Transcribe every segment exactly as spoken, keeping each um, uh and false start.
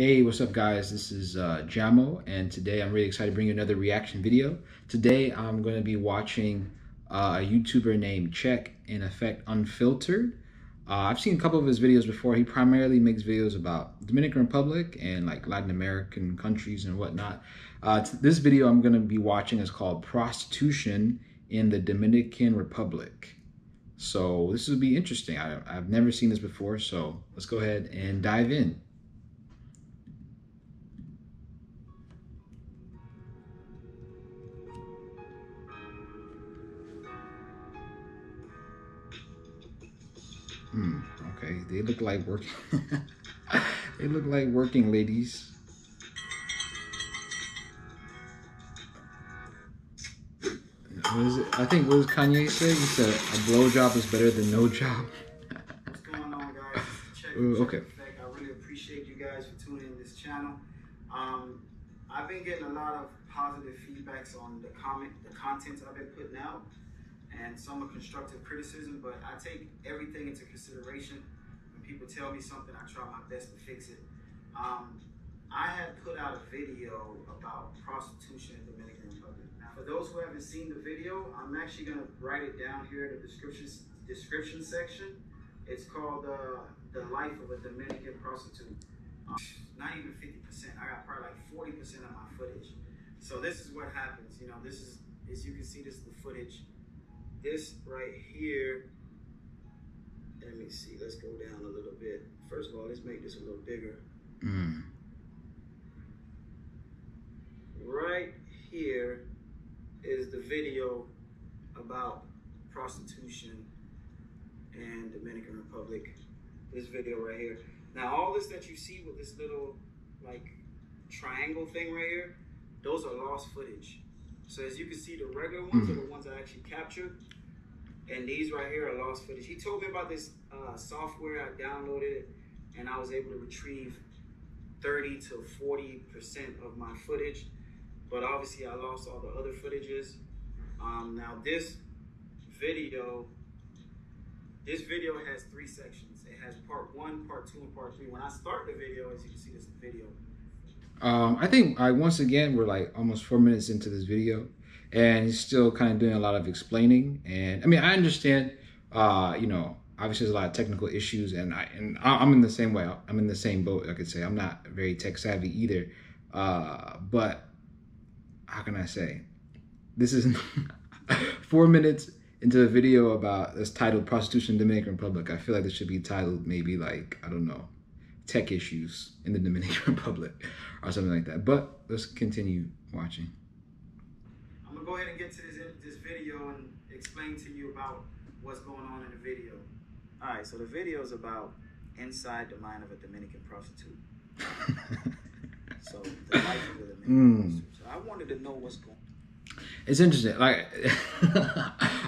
Hey, what's up guys? This is uh, Jamo, and today I'm really excited to bring you another reaction video. Today I'm going to be watching uh, a YouTuber named Czech in Effect Unfiltered. Uh, I've seen a couple of his videos before. He primarily makes videos about Dominican Republic and like Latin American countries and whatnot. Uh, this video I'm going to be watching is called Prostitution in the Dominican Republic. So this will be interesting. I, I've never seen this before, so let's go ahead and dive in. Hmm, okay, they look like working. They look like working ladies. What is it? I think what does Kanye say? He said a blowjob is better than no job. What's going on, guys? Check, Ooh, okay. Check I really appreciate you guys for tuning in this channel. Um, I've been getting a lot of positive feedbacks on the comment, the content I've been putting out, and some of constructive criticism, but I take everything into consideration. When people tell me something, I try my best to fix it. Um, I had put out a video about prostitution in the Dominican Republic. Now, for those who haven't seen the video, I'm actually gonna write it down here in the description, description section. It's called uh, The Life of a Dominican Prostitute. Um, not even fifty percent, I got probably like forty percent of my footage. So this is what happens, you know, this is, as you can see, this is the footage. This right here, let me see, let's go down a little bit. First of all, let's make this a little bigger. Mm. Right here is the video about prostitution in Dominican Republic. This video right here. Now, all this that you see with this little like triangle thing right here, those are lost footage. So as you can see, the regular ones mm-hmm. are the ones I actually captured. And these right here are lost footage. He told me about this uh, software. I downloaded it and I was able to retrieve thirty to forty percent of my footage. But obviously I lost all the other footages. Um, now this video, this video has three sections. It has part one, part two, and part three. When I start the video, as you can see, this video. Um, I think I, once again, we're like almost four minutes into this video and he's still kind of doing a lot of explaining. And I mean, I understand, uh, you know, obviously there's a lot of technical issues and, I, and I'm in the same way. I'm in the same boat. I could say I'm not very tech savvy either. Uh, but how can I say this is four minutes into a video about this titled Prostitution in the Dominican Republic. I feel like this should be titled maybe like, I don't know, tech issues in the Dominican Republic or something like that. But let's continue watching. I'm gonna go ahead and get to this, this video and explain to you about what's going on in the video. All right, so the video is about inside the mind of a Dominican prostitute. So the life of a Dominican mm. prostitute. So I wanted to know what's going on. It's interesting, like,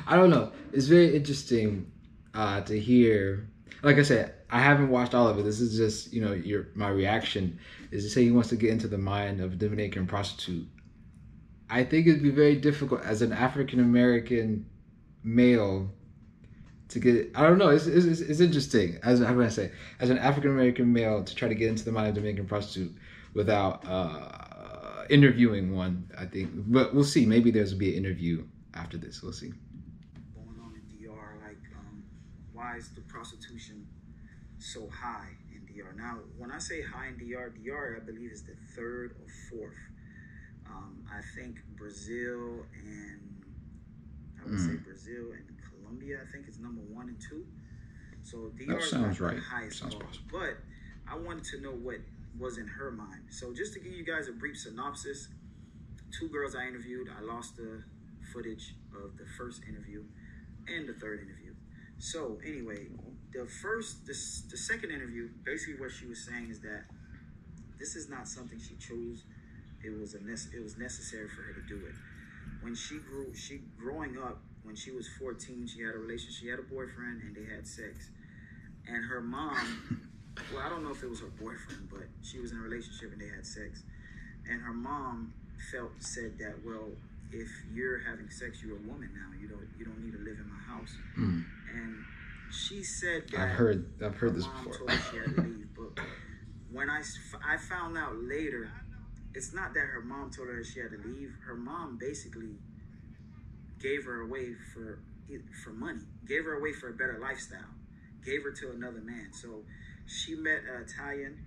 I don't know. It's very interesting uh, to hear. Like I said, I haven't watched all of it. This is just, you know, your my reaction is to say he wants to get into the mind of a Dominican prostitute. I think it'd be very difficult as an African-American male to get, I don't know, it's, it's, it's interesting, as, how can I say, as an African-American male to try to get into the mind of a Dominican prostitute without uh, interviewing one, I think. But we'll see, maybe there's be an interview after this, we'll see. Why is the prostitution so high in D R? Now, when I say high in D R, D R, I believe, is the third or fourth. Um, I think Brazil and, I would mm. say Brazil and Colombia, I think, is number one and two. So D R that sounds is not right. the highest. Sounds possible. But I wanted to know what was in her mind. So just to give you guys a brief synopsis, two girls I interviewed, I lost the footage of the first interview and the third interview. So anyway, the first, this, the second interview, basically what she was saying is that this is not something she chose. It was a it was necessary for her to do it. When she grew, she growing up, when she was fourteen, she had a relationship, she had a boyfriend, and they had sex. And her mom, well, I don't know if it was her boyfriend, but she was in a relationship and they had sex. And her mom felt said that, well, if you're having sex, you're a woman now. You don't you don't need to live in my house. Mm. And she said that I've heard I've heard this before. Told her she had to leave, but when I, I found out later, it's not that her mom told her she had to leave. Her mom basically gave her away for for money, gave her away for a better lifestyle, gave her to another man. So she met an Italian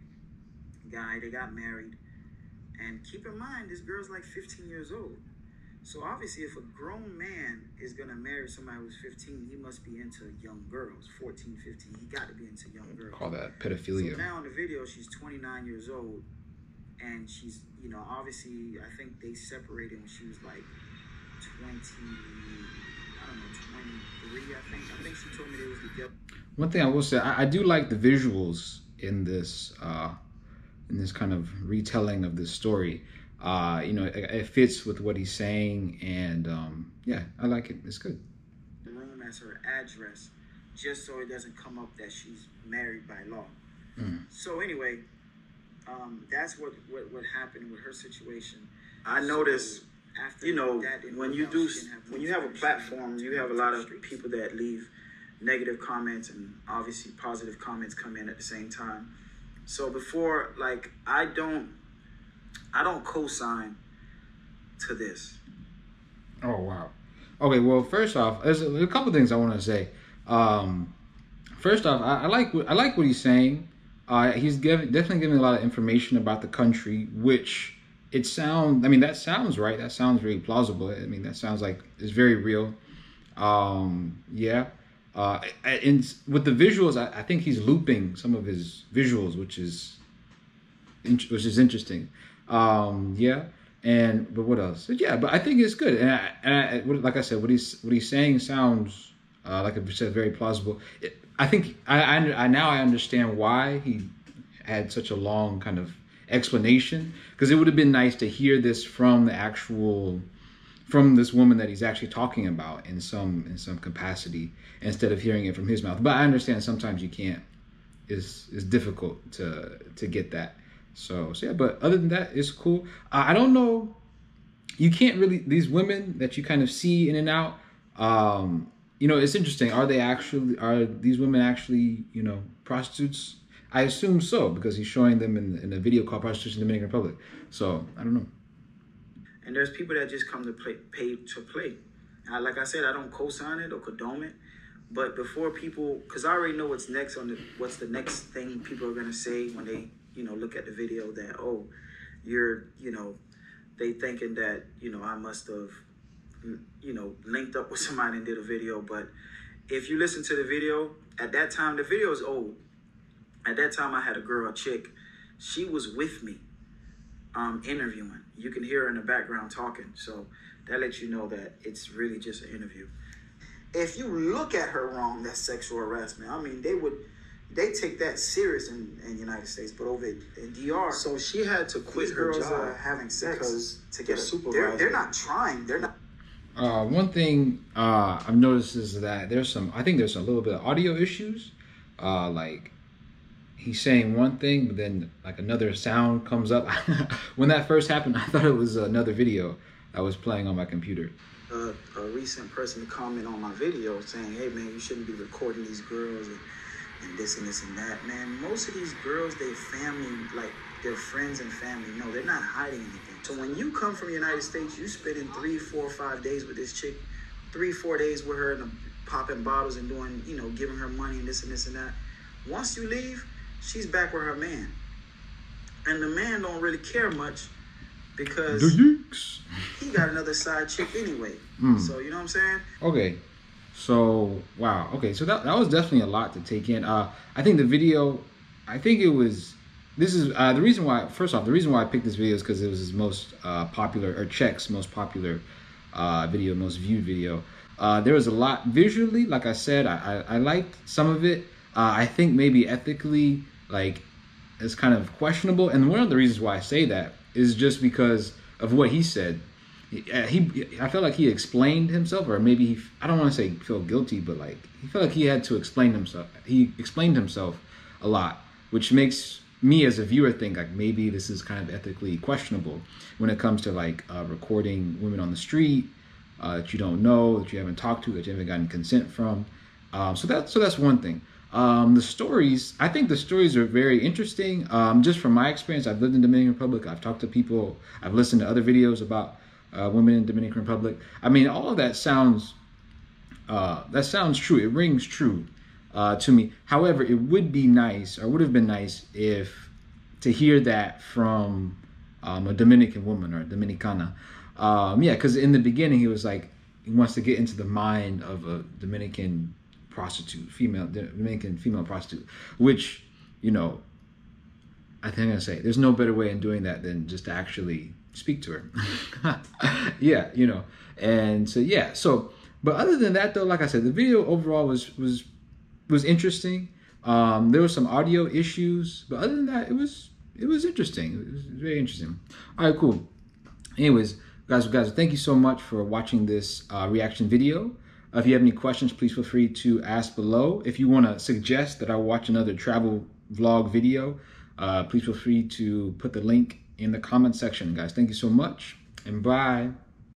guy. They got married. And keep in mind, this girl's like fifteen years old. So obviously, if a grown man is going to marry somebody who's fifteen, he must be into young girls, fourteen, fifteen. He got to be into young girls. Call that pedophilia. So now in the video, she's twenty-nine years old. And she's, you know, obviously, I think they separated when she was like twenty, I don't know, twenty-three, I think. I think she told me they was together. One thing I will say, I, I do like the visuals in this, uh, in this kind of retelling of this story. Uh, you know, it, it fits with what he's saying, and um, yeah, I like it. It's good. The room as her address, just so it doesn't come up that she's married by law. Mm. So anyway, um, that's what, what what happened with her situation. I so noticed, after you know, that, when you do, when you have a platform, you have a lot of people that leave negative comments, and obviously positive comments come in at the same time. So before, like, I don't. I don't co-sign to this. Oh, wow. Okay, well, first off, there's a couple things I want to say. Um, first off, I, I like I like what he's saying. Uh, he's giving definitely giving a lot of information about the country, which it sounds. I mean, that sounds right. That sounds really plausible. I mean, that sounds like it's very real. Um, yeah. Uh, and with the visuals, I, I think he's looping some of his visuals, which is which is interesting. Um, yeah, and but what else? Yeah, but I think it's good, and I, and I, like I said, what he's what he's saying sounds uh, like I said, very plausible. It, I think I, I, I now I understand why he had such a long kind of explanation, because it would have been nice to hear this from the actual from this woman that he's actually talking about in some in some capacity, instead of hearing it from his mouth. But I understand sometimes you can't. It's it's difficult to to get that. So, so yeah, but other than that, it's cool. Uh, I don't know. You can't really, these women that you kind of see in and out, um, you know, it's interesting. Are they actually, are these women actually, you know, prostitutes? I assume so, because he's showing them in, in a video called Prostitution in the Dominican Republic. So, I don't know. And there's people that just come to play, pay to play. I, like I said, I don't co-sign it or condone it. But before people, because I already know what's next on the, what's the next thing people are going to say when they, you know, look at the video, that, oh, you're, you know, they thinking that, you know, I must have, you know, linked up with somebody and did a video. But if you listen to the video, at that time, the video is old. At that time, I had a girl, a chick. She was with me um, interviewing. You can hear her in the background talking. So that lets you know that it's really just an interview. If you look at her wrong, that's sexual harassment. I mean, they would... They take that serious in, in the United States, but over in D R. So she had to quit her girls job are having sex because to get a supervisor. They're, they're not trying. They're not. Uh, one thing uh, I've noticed is that there's some. I think there's a little bit of audio issues. Uh, like he's saying one thing, but then like another sound comes up. When that first happened, I thought it was another video that was playing on my computer. Uh, a recent person comment on my video saying, "Hey man, you shouldn't be recording these girls." And, and this and this and that, man. Most of these girls, they family, like their friends and family. No, they're not hiding anything. So when you come from the United States, you spending three, four, five days with this chick, three, four days with her and popping bottles and doing, you know, giving her money and this and this and that. Once you leave, she's back with her man. And the man don't really care much because he got another side chick anyway. Mm. So, you know what I'm saying? Okay. So, wow. Okay. So that, that was definitely a lot to take in. Uh, I think the video, I think it was, this is uh, the reason why, first off, the reason why I picked this video is because it was his most uh, popular, or Czech's most popular uh, video, most viewed video. Uh, there was a lot visually, like I said, I, I, I liked some of it. Uh, I think maybe ethically, like, it's kind of questionable. And one of the reasons why I say that is just because of what he said. He, I felt like he explained himself, or maybe he, I don't want to say feel guilty, but like he felt like he had to explain himself. He explained himself a lot, which makes me as a viewer think like maybe this is kind of ethically questionable when it comes to like uh, recording women on the street uh, that you don't know, that you haven't talked to, that you haven't gotten consent from. Um, so that so that's one thing. Um, the stories, I think the stories are very interesting. Um, just from my experience, I've lived in the Dominican Republic. I've talked to people. I've listened to other videos about uh, women in the Dominican Republic. I mean, all of that sounds, uh, that sounds true. It rings true uh, to me. However, it would be nice, or would have been nice, if to hear that from um, a Dominican woman or a Dominicana. Um, yeah, because in the beginning, he was like, he wants to get into the mind of a Dominican prostitute, female Dominican female prostitute, which, you know, I think I'm gonna say there's no better way in doing that than just to actually speak to her. Yeah, you know, and so yeah, so but other than that though, like I said, the video overall was was was interesting. Um, there were some audio issues, but other than that, it was it was interesting. It was very interesting. All right, cool. Anyways, guys, guys, thank you so much for watching this uh, reaction video. If you have any questions, please feel free to ask below. If you want to suggest that I watch another travel vlog video, uh, please feel free to put the link in the comment section. Guys, thank you so much, and bye.